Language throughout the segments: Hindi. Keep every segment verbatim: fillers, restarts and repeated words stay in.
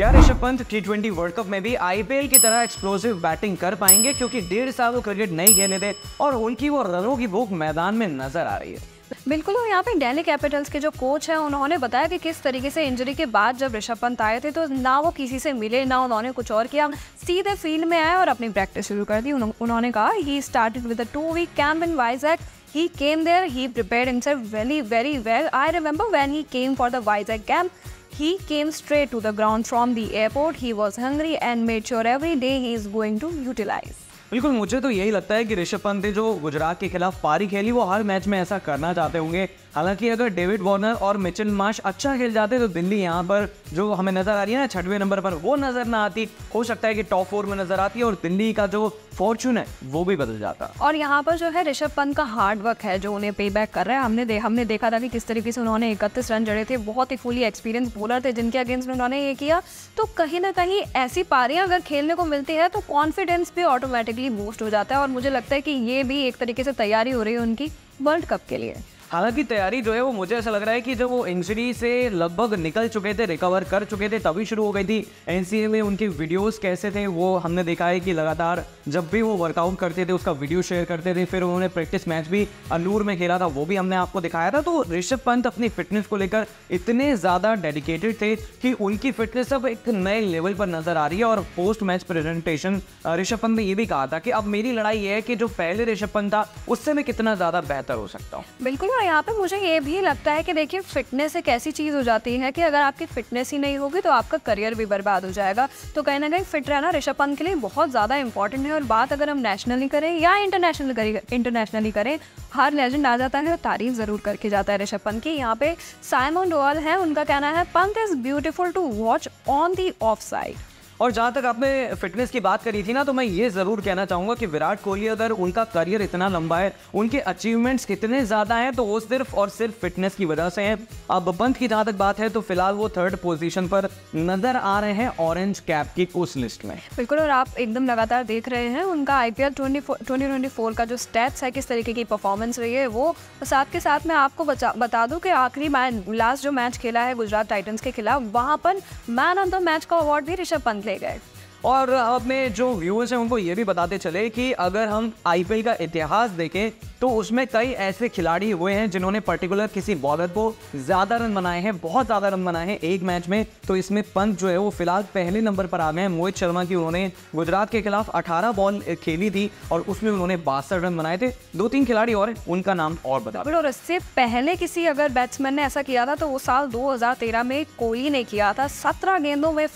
क्या Rishabh Pant T twenty world cup में भी आईपीएल की तरह एक्सप्लोसिव बैटिंग कर पाएंगे, क्योंकि डेढ़ साल वो क्रिकेट नहीं खेले थे और उनकी वो रनों की भूख मैदान में नजर आ रही है। बिल्कुल, और यहाँ पे दिल्ली कैपिटल्स के जो कोच हैं उन्होंने बताया कि किस तरीके से इंजरी के बाद जब ऋषभ पंत आए थे तो ना वो किसी से मिले, ना उन्होंने कुछ और किया, सीधे फील्ड में आए और अपनी प्रैक्टिस शुरू कर दी। उन्होंने कहा he started with a two week camp in Vizag, he came there, he prepared himself very very well. I remember when he came for the Vizag camp, he came straight to the ground from the airport, he was hungry and made sure every day he is going to utilize। बिल्कुल, मुझे तो यही लगता है कि ऋषभ पंत ने जो गुजरात के खिलाफ पारी खेली वो हर मैच में ऐसा करना चाहते होंगे। हालांकि अगर डेविड वार्नर और मिचेल मार्श अच्छा खेल जाते तो दिल्ली यहाँ पर जो हमें नज़र आ रही है ना छठवें नंबर पर, वो नज़र ना आती। हो सकता है कि टॉप फोर में नज़र आती है और दिल्ली का जो फॉर्चून है वो भी बदल जाता। और यहाँ पर जो है ऋषभ पंत का हार्डवर्क है जो उन्हें पे बैक कर रहा है। हमने दे, हमने देखा था कि किस तरीके से उन्होंने इकतीस रन जड़े थे, बहुत ही फुली एक्सपीरियंस बॉलर थे जिनके अगेंस्ट में उन्होंने ये किया। तो कहीं ना कहीं ऐसी पारियाँ अगर खेलने को मिलती है तो कॉन्फिडेंस भी ऑटोमेटिकली बूस्ट हो जाता है, और मुझे लगता है कि ये भी एक तरीके से तैयारी हो रही है उनकी वर्ल्ड कप के लिए। हालांकि तैयारी जो है वो मुझे ऐसा लग रहा है कि जब वो इंजरी से लगभग निकल चुके थे, रिकवर कर चुके थे, तभी शुरू हो गई थी। एनसीए में उनके वीडियोस कैसे थे वो हमने देखा है कि लगातार जब भी वो वर्कआउट करते थे उसका वीडियो शेयर करते थे। फिर उन्होंने प्रैक्टिस मैच भी अनूर में खेला था, वो भी हमने आपको दिखाया था। तो ऋषभ पंत अपनी फिटनेस को लेकर इतने ज़्यादा डेडिकेटेड थे कि उनकी फिटनेस अब एक नए लेवल पर नज़र आ रही है। और post match presentation Rishabh Pant ने ये भी कहा था कि अब मेरी लड़ाई ये है कि जो पहले ऋषभ पंत था उससे मैं कितना ज़्यादा बेहतर हो सकता हूँ। बिल्कुल, यहाँ पे मुझे ये भी लगता है कि देखिए फिटनेस एक ऐसी चीज़ हो जाती है कि अगर आपकी फिटनेस ही नहीं होगी तो आपका करियर भी बर्बाद हो जाएगा। तो कहीं ना कहीं फिट रहना ऋषभ पंत के लिए बहुत ज़्यादा इंपॉर्टेंट है। और बात अगर हम नेशनली करें या इंटरनेशनल करें इंटरनेशनली करें हर लेजेंड आ जाता है और तारीफ ज़रूर करके जाता है ऋषभ पंत की। यहाँ पे साइमन डोल हैं, उनका कहना है Pant is beautiful to watch on the off side. और जहाँ तक आपने फिटनेस की बात करी थी ना, तो मैं ये ज़रूर कहना चाहूँगा कि विराट कोहली अगर उनका करियर इतना लंबा है, उनके अचीवमेंट्स कितने ज़्यादा हैं, तो वो सिर्फ और सिर्फ फिटनेस की वजह से हैं। अब पंत की जहाँ तक बात है तो फिलहाल वो थर्ड पोजीशन पर नज़र आ रहे हैं ऑरेंज कैप की उस लिस्ट में। बिल्कुल, और आप एकदम लगातार देख रहे हैं उनका I P L twenty twenty four का जो स्टेप्स है, किस तरीके की परफॉर्मेंस रही है वो। और साथ के साथ मैं आपको बता दूँ कि आखिरी मैच लास्ट जो मैच खेला है गुजरात टाइटन्स के खिलाफ, वहाँ पर मैन ऑफ द मैच का अवार्ड भी ऋषभ पंत गए। और अपने जो व्यूअर्स हैं उनको ये भी बताते चले कि अगर हम आईपीएल का इतिहास देखें तो उसमें कई ऐसे खिलाड़ी हुए हैं जिन्होंने पर्टिकुलर किसी बॉलर को ज़्यादा रन बनाए हैं, बहुत ज़्यादा रन बनाए हैं एक मैच में। तो इसमें पंत जो है वो फिलहाल पहले नंबर पर आ गए हैं। मोहित शर्मा की उन्होंने गुजरात के खिलाफ अठारह बॉल खेली थी और उसमें उन्होंने बासठ रन बनाए थे। दो तीन खिलाड़ी और उनका नाम और बता दो। और इससे पहले किसी अगर बैट्समैन ने ऐसा किया था तो वो साल दो हज़ार तेरह में कोहली ने किया था। सत्रह गेंदों में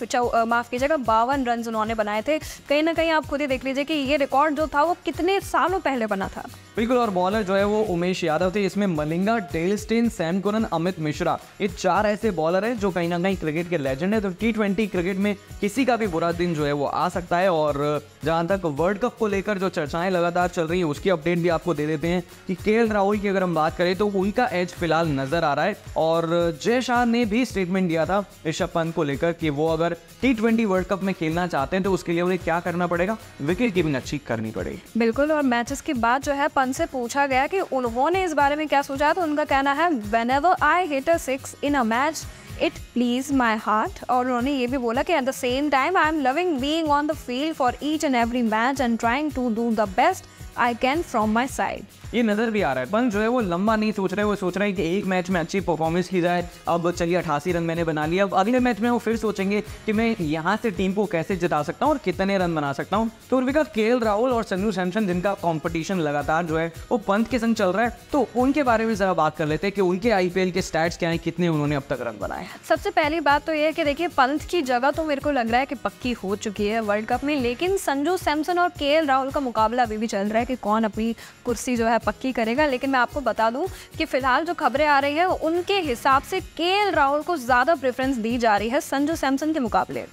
माफ़ कीजिएगा बावन रन उन्होंने बनाए थे। कहीं ना कहीं आप खुद ही देख लीजिए कि ये रिकॉर्ड जो था वो कितने सालों पहले बना था। बिल्कुल, और बॉलर जो है वो उमेश यादव थे, इसमें Malinga, Dale Steyn, Sam Curran, Amit Mishra, ये चार ऐसे बॉलर हैं जो कहीं ना कहीं क्रिकेट के लेजेंड है। तो टी ट्वेंटी क्रिकेट में किसी का भी बुरा दिन जो है वो आ सकता है। और जहाँ तक वर्ल्ड कप को लेकर जो चर्चाएं लगातार चल रही हैं उसकी अपडेट भी आपको दे देते हैं कि केएल राहुल की अगर हम बात करें तो उनका एज फिलहाल नजर आ रहा है। और जय शाह ने भी स्टेटमेंट दिया था ऋषभ पंत को लेकर कि वो अगर टी ट्वेंटी वर्ल्ड कप में खेलना चाहते हैं तो उसके लिए उन्हें क्या करना पड़ेगा, विकेट कीपिंग अच्छी करनी पड़ेगी। बिल्कुल, और मैचेस के बाद जो है पंत से पूछा गया कि उन्होंने इस बारे में क्या सोचा, तो उनका कहना है whenever I hit a six in a match it please my heart. और उन्होंने ये भी बोला कि at the same time I am loving being on the field for each and every match and trying to do the best I can from my side. ये नज़र भी आ रहा है पंत जो है वो लंबा नहीं सोच रहे, वो सोच रहे हैं कि एक मैच में अच्छी परफॉर्मेंस की जाए। अब चलिए अट्ठासी रन मैंने बना लिया, अब अगले मैच में वो फिर सोचेंगे कि मैं यहाँ से टीम को कैसे जिता सकता हूँ और कितने रन बना सकता हूँ। तो विकट केएल राहुल और संजू सैमसन जिनका कॉम्पिटिशन लगातार जो है वो पंत के संग चल रहा है, तो उनके बारे में ज़रा बात कर लेते हैं कि उनके आईपीएल के स्टैट्स क्या हैं, कितने उन्होंने अब तक रन बनाए। सबसे पहली बात तो ये है कि देखिए पंत की जगह तो मेरे को लग रहा है कि पक्की हो चुकी है वर्ल्ड कप में, लेकिन संजू सैमसन और केएल राहुल का मुकाबला अभी भी चल रहा है कि कौन अपनी कुर्सी जो है पक्की करेगा। लेकिन मैं आपको बता दूं कि फिलहाल जो खबरें आ रही हैं उनके हिसाब से केएल राहुल को ज़्यादा प्रेफरेंस दी जा रही है संजू सैमसन के मुकाबले।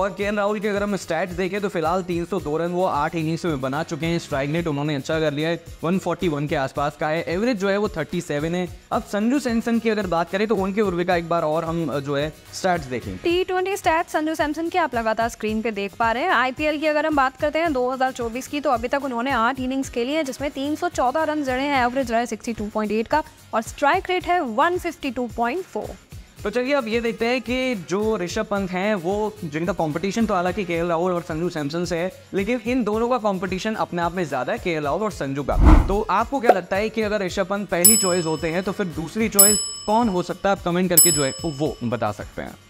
और केएल राहुल के अगर हम स्टैट्स देखें तो फिलहाल तीन सौ दो रन वो आठ इनिंग्स में बना चुके हैं। स्ट्राइक रेट उन्होंने अच्छा कर लिया है, एक सौ इकतालीस के आसपास का है। एवरेज जो है वो सैंतीस है। अब संजू सैमसन की अगर बात करें तो उनके उर्विका एक बार और हम जो है स्टैट्स देखें। T twenty stats Sanju Samson के आप लगातार स्क्रीन पे देख पा रहे हैं। आईपीएल की अगर हम बात करते हैं दो हज़ार चौबीस की, तो अभी तक उन्होंने आठ इनिंग्स खेली है जिसमें तीन सौ चौदह रन जड़े हैं। एवरेज रहा है सिक्सटी टू पॉइंट एट का और स्ट्राइक रेट है one fifty two point four. तो चलिए अब ये देखते हैं कि जो ऋषभ पंत हैं वो, जिनका कंपटीशन तो हालांकि के एल राहुल और संजू सैमसन से है, लेकिन इन दोनों का कंपटीशन अपने आप में ज़्यादा है के एल राहुल और संजू का। तो आपको क्या लगता है कि अगर ऋषभ पंत पहली चॉइस होते हैं तो फिर दूसरी चॉइस कौन हो सकता है, आप कमेंट करके जो है वो बता सकते हैं।